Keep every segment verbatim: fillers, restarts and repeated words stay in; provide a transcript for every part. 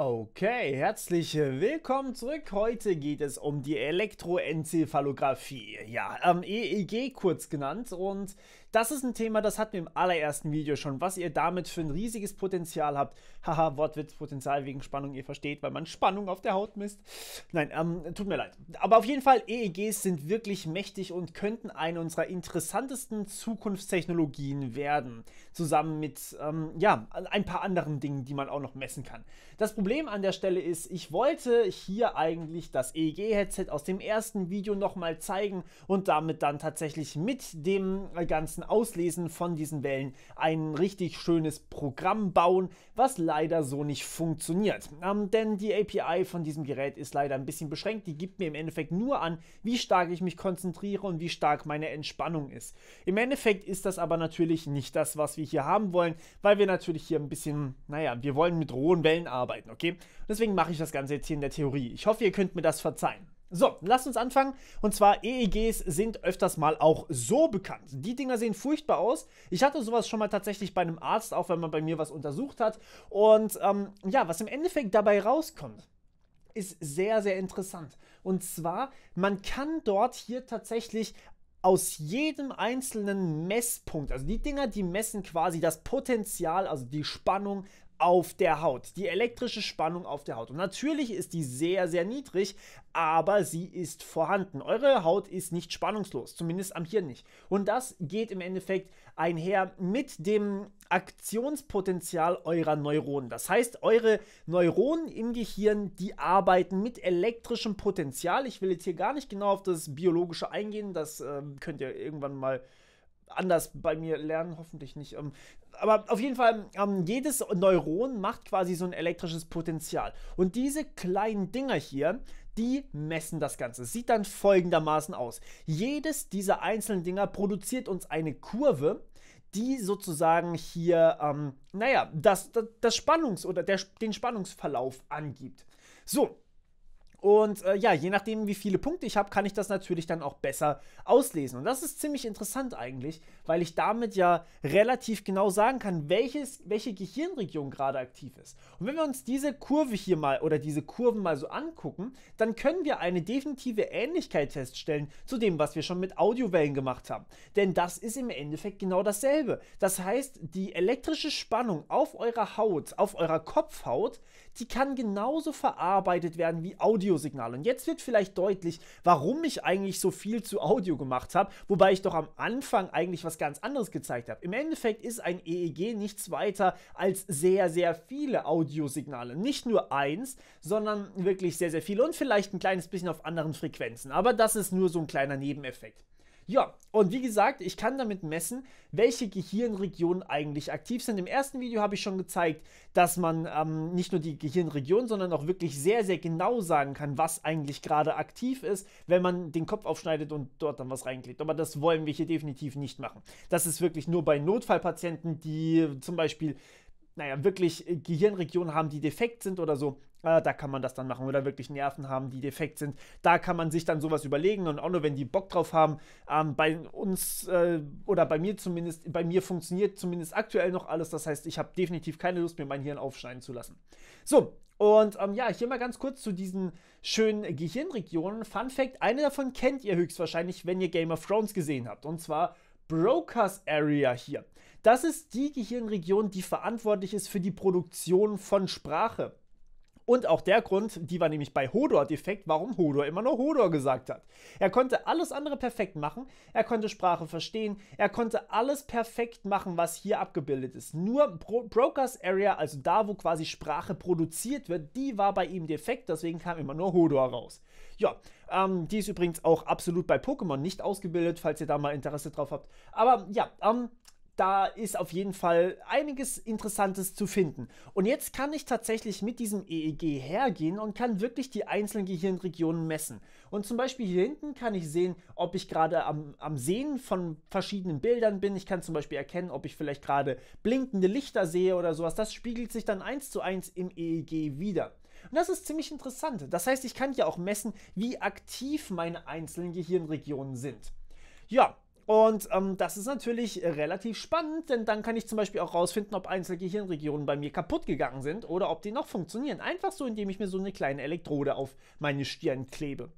Okay, herzlich willkommen zurück. Heute geht es um die Elektroenzephalographie, ja, ähm, E E G kurz genannt. Und das ist ein Thema, das hatten wir im allerersten Video schon, was ihr damit für ein riesiges Potenzial habt. Haha, Wortwitz, Potenzial wegen Spannung, ihr versteht, weil man Spannung auf der Haut misst. Nein, ähm, tut mir leid. Aber auf jeden Fall, E E Gs sind wirklich mächtig und könnten eine unserer interessantesten Zukunftstechnologien werden. Zusammen mit, ähm, ja, ein paar anderen Dingen, die man auch noch messen kann. Das Problem Das Problem an der Stelle ist, ich wollte hier eigentlich das E E G-Headset aus dem ersten Video nochmal zeigen und damit dann tatsächlich mit dem ganzen Auslesen von diesen Wellen ein richtig schönes Programm bauen, was leider so nicht funktioniert. Ähm, denn die A P I von diesem Gerät ist leider ein bisschen beschränkt, die gibt mir im Endeffekt nur an, wie stark ich mich konzentriere und wie stark meine Entspannung ist. Im Endeffekt ist das aber natürlich nicht das, was wir hier haben wollen, weil wir natürlich hier ein bisschen, naja, wir wollen mit rohen Wellen arbeiten, okay? Okay. Deswegen mache ich das Ganze jetzt hier in der Theorie. Ich hoffe, ihr könnt mir das verzeihen. So, lasst uns anfangen. Und zwar, E E Gs sind öfters mal auch so bekannt. Die Dinger sehen furchtbar aus. Ich hatte sowas schon mal tatsächlich bei einem Arzt, auch wenn man bei mir was untersucht hat. Und ähm, ja, was im Endeffekt dabei rauskommt, ist sehr, sehr interessant. Und zwar, man kann dort hier tatsächlich aus jedem einzelnen Messpunkt, also die Dinger, die messen quasi das Potenzial, also die Spannung auf der Haut, die elektrische Spannung auf der Haut. Und natürlich ist die sehr, sehr niedrig, aber sie ist vorhanden. Eure Haut ist nicht spannungslos, zumindest am Hirn nicht. Und das geht im Endeffekt einher mit dem Aktionspotenzial eurer Neuronen. Das heißt, eure Neuronen im Gehirn, die arbeiten mit elektrischem Potenzial. Ich will jetzt hier gar nicht genau auf das Biologische eingehen, das äh, könnt ihr irgendwann mal anders bei mir lernen, hoffentlich nicht. Aber auf jeden Fall, jedes Neuron macht quasi so ein elektrisches Potenzial. Und diese kleinen Dinger hier, die messen das Ganze. Es sieht dann folgendermaßen aus. Jedes dieser einzelnen Dinger produziert uns eine Kurve, die sozusagen hier, ähm, naja, das, das, das Spannungs- oder der, den Spannungsverlauf angibt. So. Und äh, ja, je nachdem, wie viele Punkte ich habe, kann ich das natürlich dann auch besser auslesen. Und das ist ziemlich interessant eigentlich, weil ich damit ja relativ genau sagen kann, welches, welche Gehirnregion gerade aktiv ist. Und wenn wir uns diese Kurve hier mal oder diese Kurven mal so angucken, dann können wir eine definitive Ähnlichkeit feststellen zu dem, was wir schon mit Audiowellen gemacht haben. Denn das ist im Endeffekt genau dasselbe. Das heißt, die elektrische Spannung auf eurer Haut, auf eurer Kopfhaut, die kann genauso verarbeitet werden wie Audiowellen. Signal. Und jetzt wird vielleicht deutlich, warum ich eigentlich so viel zu Audio gemacht habe, wobei ich doch am Anfang eigentlich was ganz anderes gezeigt habe. Im Endeffekt ist ein E E G nichts weiter als sehr, sehr viele Audiosignale. Nicht nur eins, sondern wirklich sehr, sehr viele und vielleicht ein kleines bisschen auf anderen Frequenzen. Aber das ist nur so ein kleiner Nebeneffekt. Ja, und wie gesagt, ich kann damit messen, welche Gehirnregionen eigentlich aktiv sind. Im ersten Video habe ich schon gezeigt, dass man ähm, nicht nur die Gehirnregion, sondern auch wirklich sehr, sehr genau sagen kann, was eigentlich gerade aktiv ist, wenn man den Kopf aufschneidet und dort dann was reinklickt. Aber das wollen wir hier definitiv nicht machen. Das ist wirklich nur bei Notfallpatienten, die zum Beispiel, naja, wirklich Gehirnregionen haben, die defekt sind oder so, äh, da kann man das dann machen. Oder wirklich Nerven haben, die defekt sind. Da kann man sich dann sowas überlegen und auch nur, wenn die Bock drauf haben. Ähm, bei uns äh, oder bei mir zumindest, bei mir funktioniert zumindest aktuell noch alles. Das heißt, ich habe definitiv keine Lust, mir mein Hirn aufschneiden zu lassen. So. Und ähm, ja, hier mal ganz kurz zu diesen schönen Gehirnregionen. Fun Fact, eine davon kennt ihr höchstwahrscheinlich, wenn ihr Game of Thrones gesehen habt. Und zwar Broca's Area hier. Das ist die Gehirnregion, die verantwortlich ist für die Produktion von Sprache. Und auch der Grund, die war nämlich bei Hodor defekt, warum Hodor immer nur Hodor gesagt hat. Er konnte alles andere perfekt machen, er konnte Sprache verstehen, er konnte alles perfekt machen, was hier abgebildet ist. Nur Bro Broca's Area, also da, wo quasi Sprache produziert wird, die war bei ihm defekt, deswegen kam immer nur Hodor raus. Ja, ähm, die ist übrigens auch absolut bei Pokémon nicht ausgebildet, falls ihr da mal Interesse drauf habt. Aber ja, ähm... da ist auf jeden Fall einiges Interessantes zu finden. Und jetzt kann ich tatsächlich mit diesem E E G hergehen und kann wirklich die einzelnen Gehirnregionen messen. Und zum Beispiel hier hinten kann ich sehen, ob ich gerade am, am Sehen von verschiedenen Bildern bin. Ich kann zum Beispiel erkennen, ob ich vielleicht gerade blinkende Lichter sehe oder sowas. Das spiegelt sich dann eins zu eins im E E G wieder. Und das ist ziemlich interessant. Das heißt, ich kann ja auch messen, wie aktiv meine einzelnen Gehirnregionen sind. Ja. Und ähm, das ist natürlich relativ spannend, denn dann kann ich zum Beispiel auch rausfinden, ob einzelne Gehirnregionen bei mir kaputt gegangen sind oder ob die noch funktionieren. Einfach so, indem ich mir so eine kleine Elektrode auf meine Stirn klebe.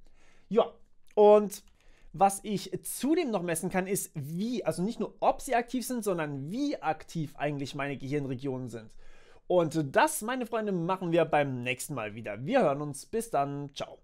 Ja, und was ich zudem noch messen kann, ist wie, also nicht nur ob sie aktiv sind, sondern wie aktiv eigentlich meine Gehirnregionen sind. Und das, meine Freunde, machen wir beim nächsten Mal wieder. Wir hören uns. Bis dann. Ciao.